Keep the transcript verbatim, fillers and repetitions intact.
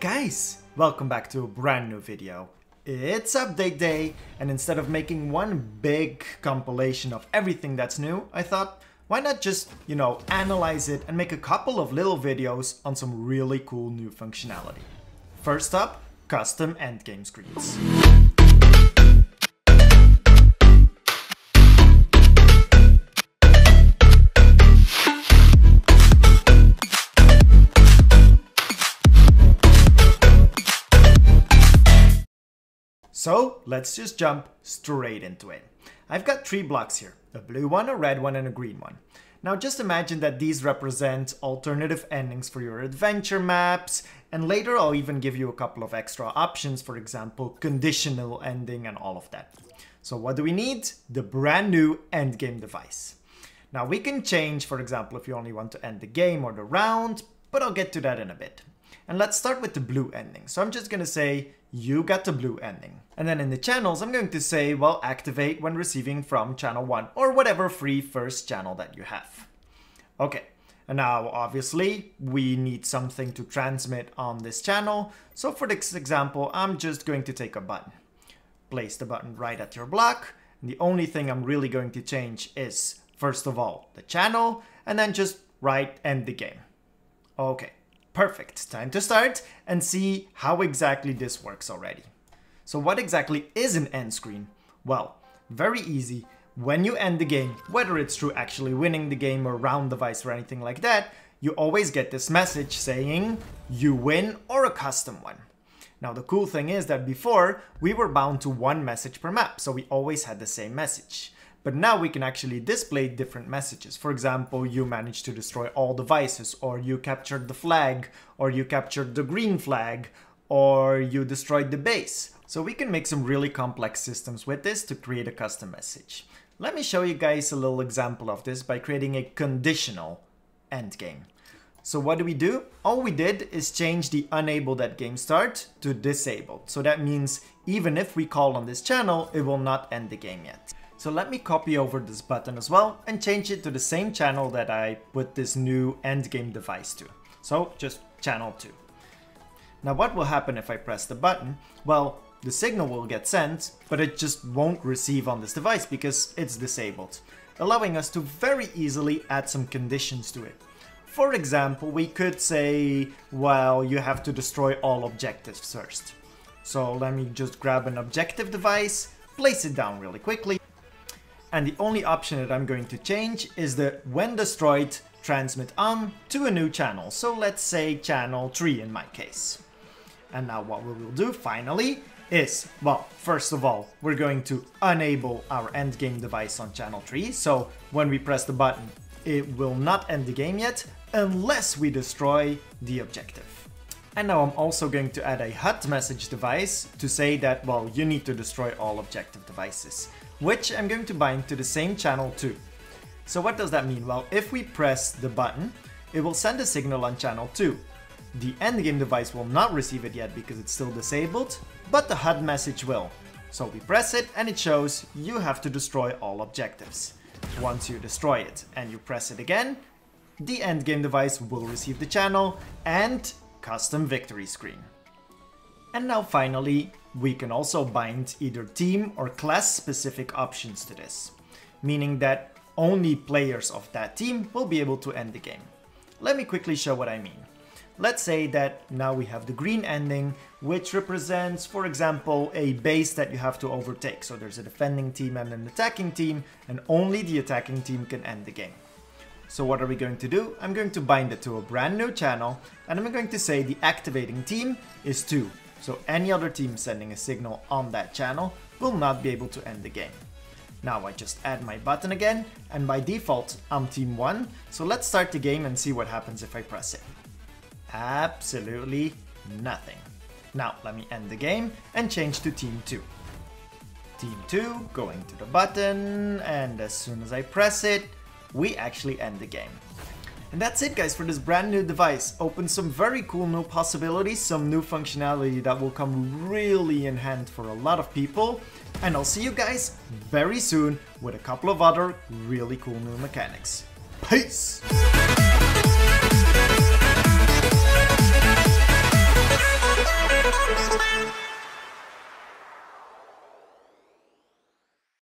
Hey guys! Welcome back to a brand new video. It's update day, and instead of making one big compilation of everything that's new, I thought, why not just, you know, analyze it and make a couple of little videos on some really cool new functionality. First up, custom endgame screens. So let's just jump straight into it. I've got three blocks here, a blue one, a red one, and a green one. Now just imagine that these represent alternative endings for your adventure maps, and later I'll even give you a couple of extra options, for example, conditional ending and all of that. So what do we need? The brand new endgame device. Now we can change, for example, if you only want to end the game or the round, but I'll get to that in a bit. And let's start with the blue ending. So I'm just gonna say, you got the blue ending. And then in the channels, I'm going to say, well, activate when receiving from channel one or whatever free first channel that you have. Okay, and now obviously we need something to transmit on this channel. So for this example, I'm just going to take a button. Place the button right at your block. And the only thing I'm really going to change is, first of all, the channel, and then just write end the game. Okay. Perfect, time to start and see how exactly this works already. So what exactly is an end screen? Well, very easy. When you end the game, whether it's through actually winning the game or round device or anything like that, you always get this message saying you win or a custom one. Now the cool thing is that before we were bound to one message per map, so we always had the same message. But now we can actually display different messages. For example, you managed to destroy all devices, or you captured the flag, or you captured the green flag, or you destroyed the base. So we can make some really complex systems with this to create a custom message. Let me show you guys a little example of this by creating a conditional endgame. So what do we do? All we did is change the enable that game start to disabled. So that means even if we call on this channel, it will not end the game yet. So let me copy over this button as well and change it to the same channel that I put this new endgame device to. So just channel two. Now what will happen if I press the button? Well, the signal will get sent, but it just won't receive on this device because it's disabled, allowing us to very easily add some conditions to it. For example, we could say, well, you have to destroy all objectives first. So let me just grab an objective device, place it down really quickly, and the only option that I'm going to change is the when destroyed transmit on to a new channel. So let's say channel three in my case. And now what we will do finally is, well, first of all, we're going to enable our endgame device on channel three. So when we press the button, it will not end the game yet unless we destroy the objective. And now I'm also going to add a H U D message device to say that, well, you need to destroy all objective devices, which I'm going to bind to the same channel too. So what does that mean? Well, if we press the button, it will send a signal on channel two. The endgame device will not receive it yet because it's still disabled, but the H U D message will. So we press it and it shows you have to destroy all objectives. Once you destroy it and you press it again, the endgame device will receive the channel and custom victory screen. And now finally, we can also bind either team or class specific options to this, meaning that only players of that team will be able to end the game. Let me quickly show what I mean. Let's say that now we have the green ending, which represents, for example, a base that you have to overtake. So there's a defending team and an attacking team, and only the attacking team can end the game. So what are we going to do? I'm going to bind it to a brand new channel, and I'm going to say the activating team is two. So any other team sending a signal on that channel will not be able to end the game. Now I just add my button again, and by default I'm team one, so let's start the game and see what happens if I press it. Absolutely nothing. Now let me end the game and change to team two. Team two going to the button, and as soon as I press it, we actually end the game. And that's it guys for this brand new device. Opens some very cool new possibilities, some new functionality that will come really in hand for a lot of people. And I'll see you guys very soon with a couple of other really cool new mechanics. Peace!